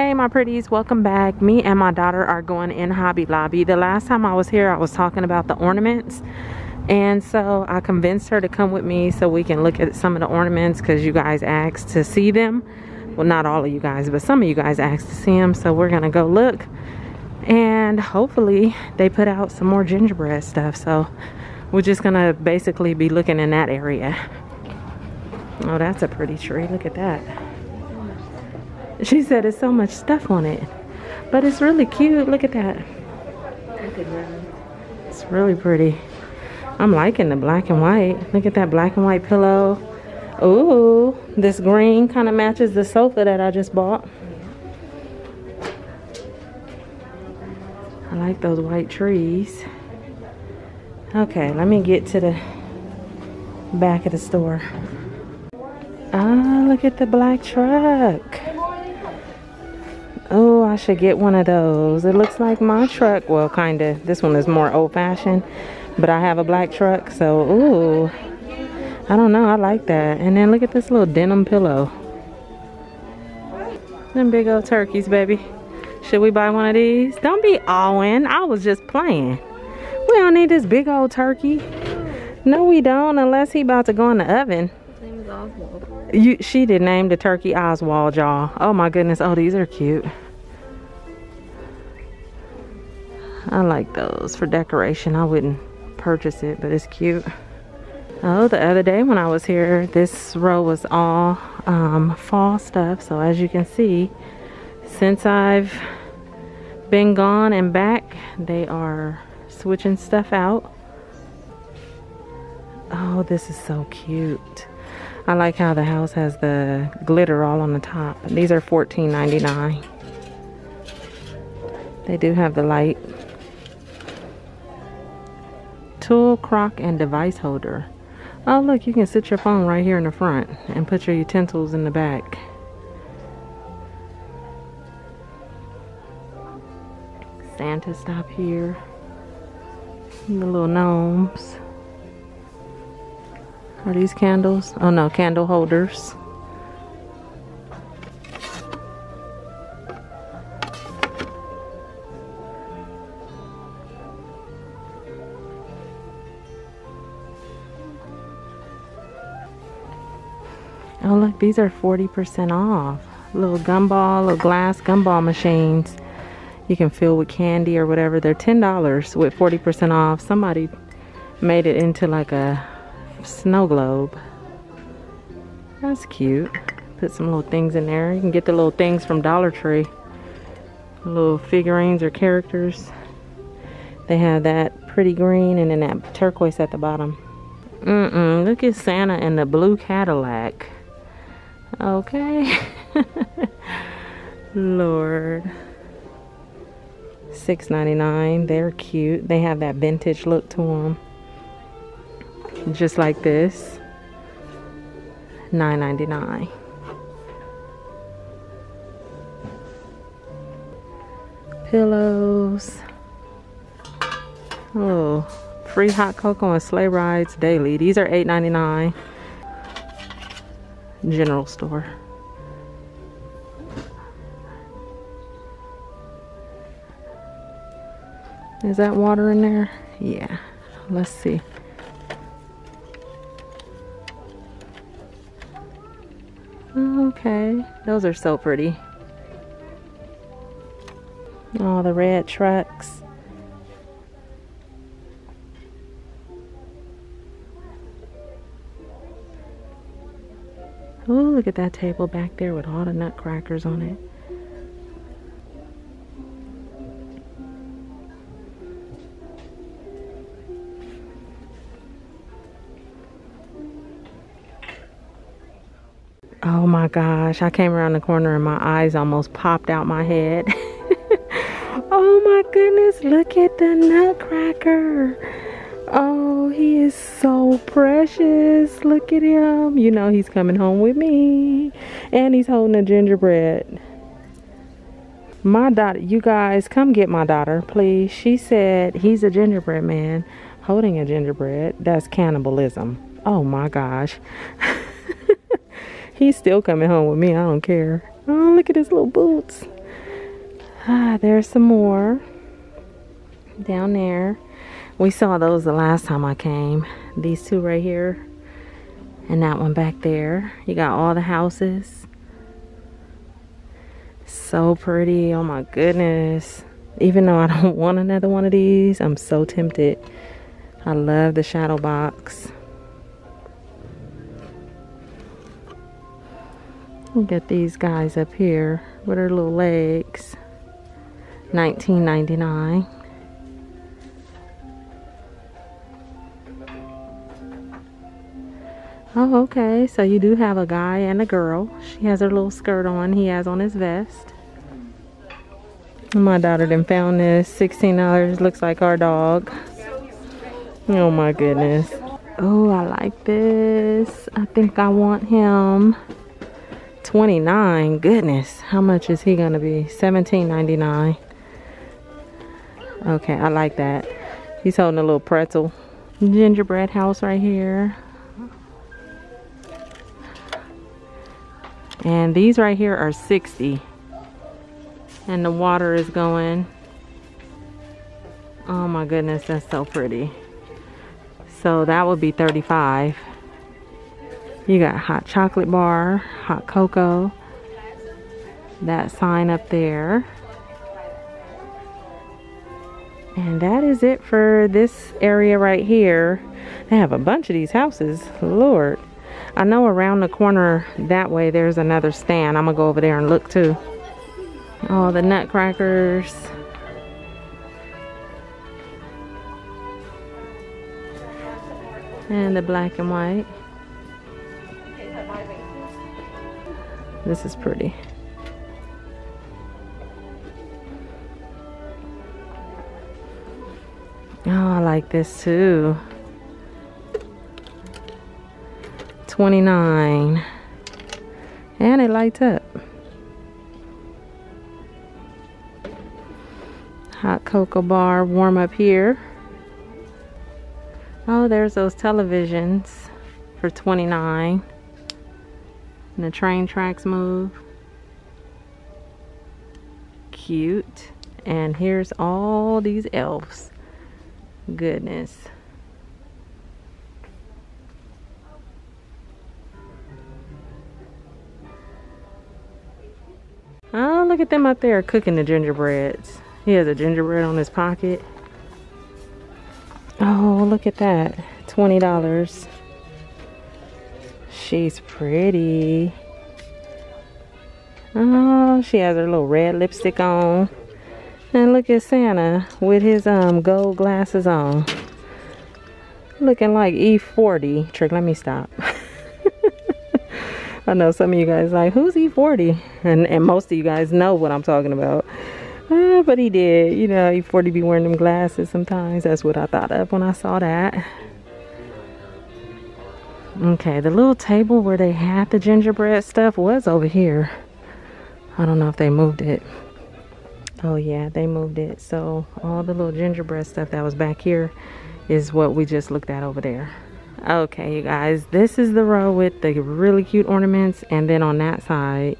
Hey my pretties, welcome back. Me and my daughter are going in Hobby Lobby. The last time I was here I was talking about the ornaments, and so I convinced her to come with me so we can look at some of the ornaments because you guys asked to see them. Well, not all of you guys, but some of you guys asked to see them, so we're gonna go look and hopefully they put out some more gingerbread stuff, so we're just gonna basically be looking in that area. Oh, that's a pretty tree, look at that. She said it's so much stuff on it, but it's really cute. Look at that. It's really pretty. I'm liking the black and white. Look at that black and white pillow. Ooh, this green kind of matches the sofa that I just bought. I like those white trees. Okay, let me get to the back of the store. Ah, look at the black truck. Oh, I should get one of those. It looks like my truck. Well, kind of. This one is more old-fashioned, but I have a black truck, so ooh, I don't know. I like that. And then look at this little denim pillow. Them big old turkeys, baby. Should we buy one of these? Don't be awing. I was just playing. We don't need this big old turkey. No, we don't, unless he about to go in the oven. His name is Oswald. She did name the turkey Oswald, y'all. Oh my goodness. Oh, these are cute. I like those for decoration. I wouldn't purchase it, but it's cute. Oh, the other day when I was here, this row was all fall stuff. So as you can see, since I've been gone and back, they are switching stuff out. Oh, this is so cute. I like how the house has the glitter all on the top. These are $14.99. They do have the light. Tool, crock, and device holder. Oh look, you can sit your phone right here in the front and put your utensils in the back. Santa stop here. And the little gnomes. Are these candles? Oh no, candle holders. Oh look, these are 40% off. Little gumball, little glass gumball machines. You can fill with candy or whatever. They're $10 with 40% off. Somebody made it into like a snow globe. That's cute. Put some little things in there. You can get the little things from Dollar Tree. Little figurines or characters. They have that pretty green and then that turquoise at the bottom. Look at Santa in the blue Cadillac. Okay. Lord. $6.99. They're cute. They have that vintage look to them. Just like this. $9.99. Pillows. Oh, free hot cocoa and sleigh rides daily. These are $8.99. General store. Is that water in there? Yeah. Let's see. Okay, those are so pretty. All the red trucks. Oh, look at that table back there with all the nutcrackers on it. Oh my gosh, I came around the corner and my eyes almost popped out my head. Oh my goodness, look at the nutcracker. Oh, he is so precious. Look at him. You know he's coming home with me. And he's holding a gingerbread. My daughter, you guys, come get my daughter, please. She said he's a gingerbread man holding a gingerbread. That's cannibalism. Oh my gosh. He's still coming home with me. I don't care. Oh, look at his little boots. There's some more down there. We saw those the last time I came. These two right here and that one back there. You got all the houses. So pretty. Oh my goodness. Even though I don't want another one of these, I'm so tempted. I love the shadow box. We got these guys up here with their little legs. $19.99. Oh, okay. So you do have a guy and a girl. She has her little skirt on. He has on his vest. My daughter done found this. $16. Looks like our dog. Oh my goodness. Oh, I like this. I think I want him. $29. Goodness. How much is he gonna be? $17.99. Okay, I like that. He's holding a little pretzel. Gingerbread house right here. And these right here are $60. And the water is going. Oh my goodness, that's so pretty. So that would be $35. You got hot chocolate bar, hot cocoa. That sign up there. And that is it for this area right here. They have a bunch of these houses. Lord. I know around the corner that way there's another stand. I'm gonna go over there and look too. Oh, the nutcrackers. And the black and white. This is pretty. Oh, I like this too. $29. And it lights up. Hot cocoa bar, warm up here. Oh, there's those televisions for $29. And the train tracks move. Cute. And here's all these elves. Goodness. Oh, look at them up there cooking the gingerbreads. He has a gingerbread on his pocket. Oh, look at that. $20. She's pretty. Oh, she has her little red lipstick on. And look at Santa with his gold glasses on. Looking like E40. Trick, let me stop. I know some of you guys like, who's E40? And most of you guys know what I'm talking about. But he did. You know, E40 be wearing them glasses sometimes. That's what I thought of when I saw that. Okay, the little table where they had the gingerbread stuff was over here. I don't know if they moved it. Oh yeah, they moved it. So all the little gingerbread stuff that was back here is what we just looked at over there. Okay, you guys, this is the row with the really cute ornaments, and then on that side.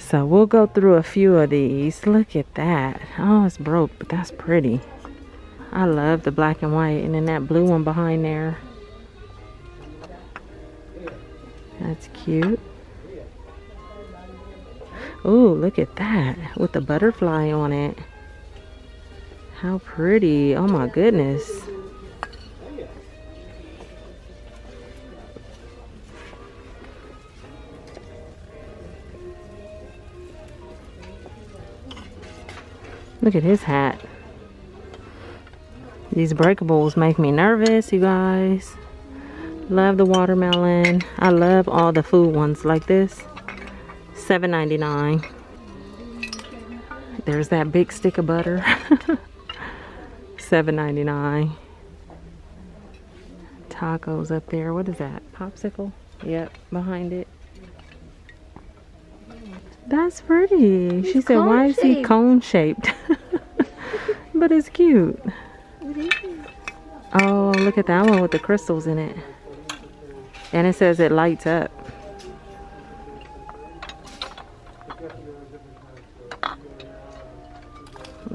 So we'll go through a few of these. Look at that. Oh, it's broke, but that's pretty. I love the black and white, and then that blue one behind there. That's cute. Oh, look at that with the butterfly on it. How pretty. Oh my goodness. Look at his hat. These breakables make me nervous, you guys. Love the watermelon. I love all the food ones like this. $7.99. There's that big stick of butter. $7.99. Tacos up there. What is that? Popsicle? Yep, behind it. That's pretty. She said, why is he cone shaped? But it's cute. Oh, look at that one with the crystals in it. And it says it lights up.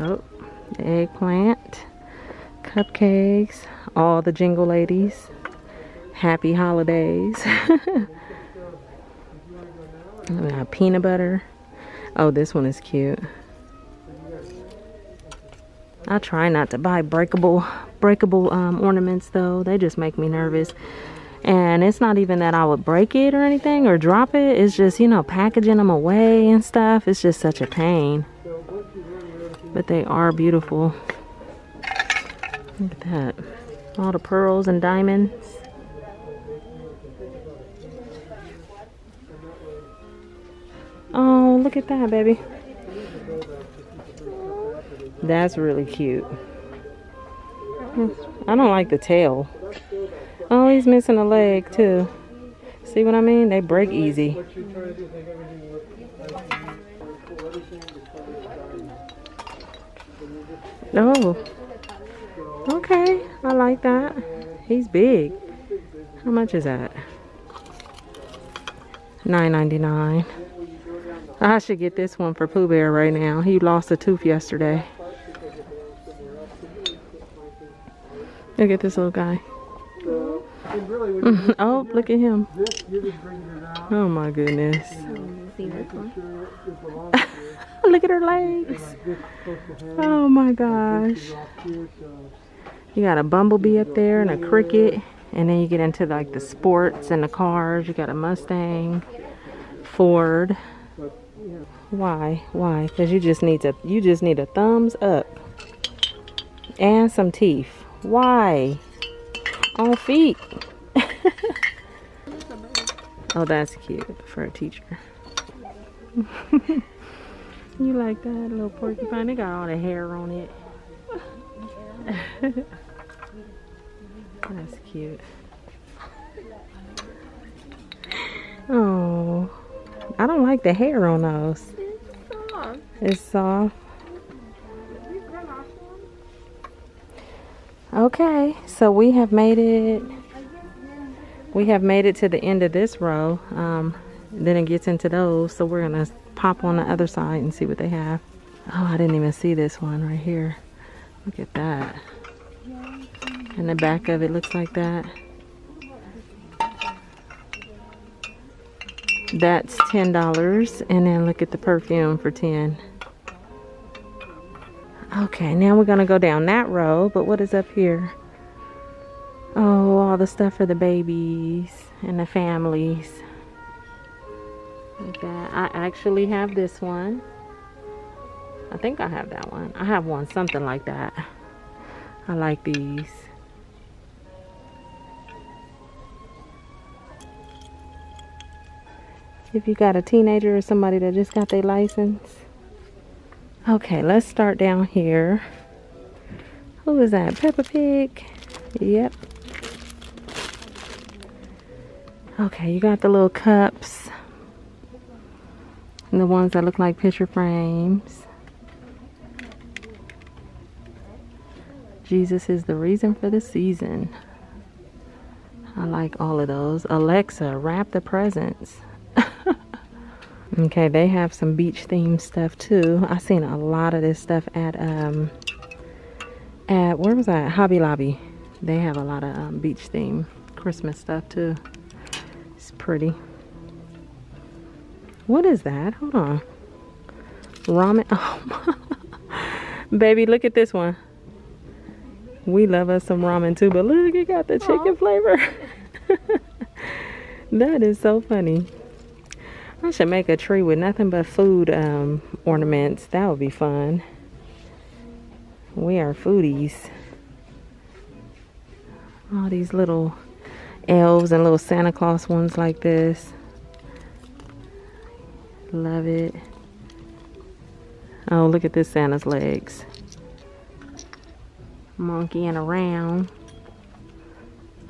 Oh, eggplant, cupcakes, all the jingle ladies. Happy holidays. Peanut butter. Oh, this one is cute. I try not to buy breakable ornaments though. They just make me nervous. And it's not even that I would break it or anything or drop it. It's just, you know, packaging them away and stuff. It's just such a pain. But they are beautiful. Look at that. All the pearls and diamonds. Oh, look at that, baby. That's really cute. I don't like the tail. Oh, he's missing a leg too. See what I mean? They break easy. Oh, okay. I like that. He's big. How much is that? $9.99. I should get this one for Pooh Bear right now. He lost a tooth yesterday. Look at this little guy. Oh, look at him. Oh my goodness. Look at her legs. Oh my gosh. You got a bumblebee up there and a cricket. And then you get into like the sports and the cars. You got a Mustang, Ford. Why? Why? Because you just need a thumbs up and some teeth. Why? On feet. Oh, that's cute for a teacher. You like that little porcupine? They got all the hair on it. That's cute. Oh. I don't like the hair on those. It's soft. It's soft. Okay, so we have made it to the end of this row. Then it gets into those, so we're gonna pop on the other side and see what they have. Oh, I didn't even see this one right here. Look at that. And the back of it looks like that. That's $10, and then look at the perfume for $10. Okay, now we're gonna go down that row, but what is up here? Oh, all the stuff for the babies and the families. Like that. I actually have this one. I think I have that one. I have one, something like that. I like these. If you got a teenager or somebody that just got their license. Okay, let's start down here. Who is that? Peppa Pig. Yep. Okay, you got the little cups. And the ones that look like picture frames. Jesus is the reason for the season. I like all of those. Alexa, wrap the presents. Okay, they have some beach themed stuff too. I seen a lot of this stuff at where was I? Hobby Lobby. They have a lot of beach theme Christmas stuff too. It's pretty. What is that? Hold on. Ramen. Oh, baby, look at this one. We love us some ramen too, but look, it got the chicken flavor. That is so funny. I should make a tree with nothing but food ornaments. That would be fun. We are foodies. All these little elves and little Santa Claus ones like this. Love it. Oh, look at this Santa's legs. Monkeying around.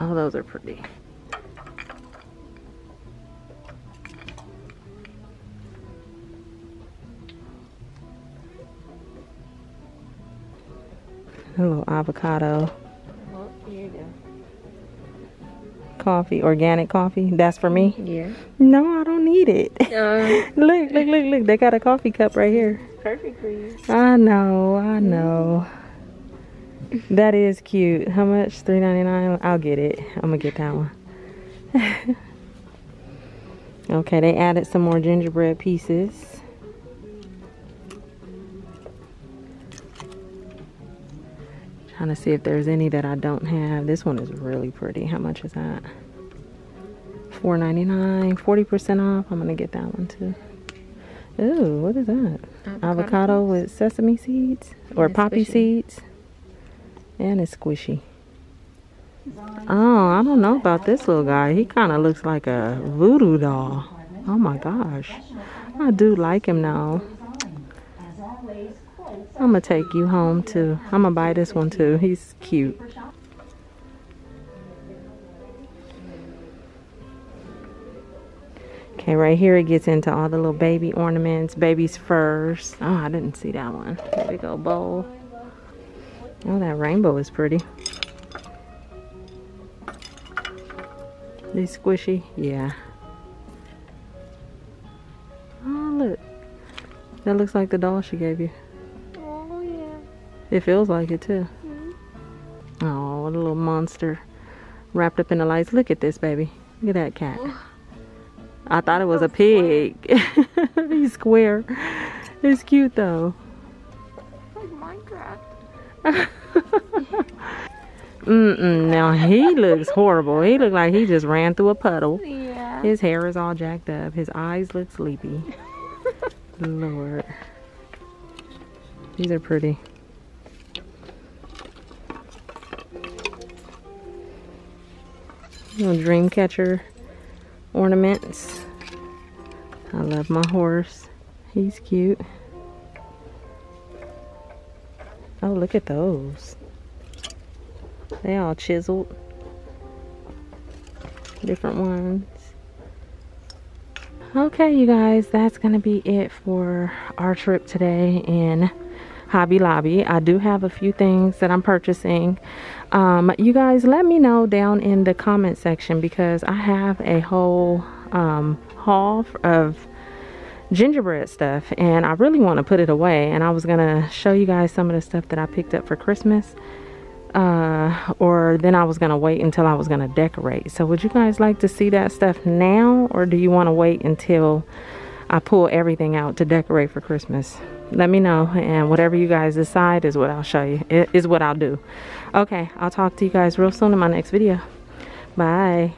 Oh, those are pretty. A little avocado. Well, here you go. Coffee, organic coffee. That's for me? Yeah. No, I don't need it. Look, look, look, look. They got a coffee cup right here. perfect for you. I know, I know. That is cute. How much? $3.99? I'll get it. I'm gonna get that one. Okay, they added some more gingerbread pieces. Trying to see if there's any that I don't have. This one is really pretty. How much is that? $4.99. 40% off. I'm gonna get that one too. Ooh, what is that? Avocado with sesame seeds or poppy seeds. And it's squishy. Oh, I don't know about this little guy. He kind of looks like a voodoo doll. Oh my gosh. I do like him now. I'm going to take you home too. I'm going to buy this one too. He's cute. Okay, right here it gets into all the little baby ornaments, baby's furs. Oh, I didn't see that one. Big old bowl. Oh, that rainbow is pretty. These squishy, yeah. Oh, look. That looks like the doll she gave you. Oh, yeah. It feels like it, too. Mm-hmm. Oh, what a little monster wrapped up in the lights. Look at this, baby. Look at that cat. Oh. I thought it was a pig. Square. He's square. It's cute, though. It's like Minecraft. Now he looks horrible. He looked like he just ran through a puddle. Yeah. His hair is all jacked up. His eyes look sleepy. Lord. These are pretty. Little dream catcher ornaments. I love my horse. He's cute. Oh, look at those. They all chiseled. Different ones. Okay, you guys, that's going to be it for our trip today in Hobby Lobby. I do have a few things that I'm purchasing. You guys, let me know down in the comment section because I have a whole haul of gingerbread stuff and I really want to put it away, and I was gonna show you guys some of the stuff that I picked up for Christmas, or then I was gonna wait until I was gonna decorate. So would you guys like to see that stuff now, or do you want to wait until I pull everything out to decorate for Christmas? Let me know, and whatever you guys decide is what I'll show you. It is what I'll do. Okay, I'll talk to you guys real soon in my next video. Bye.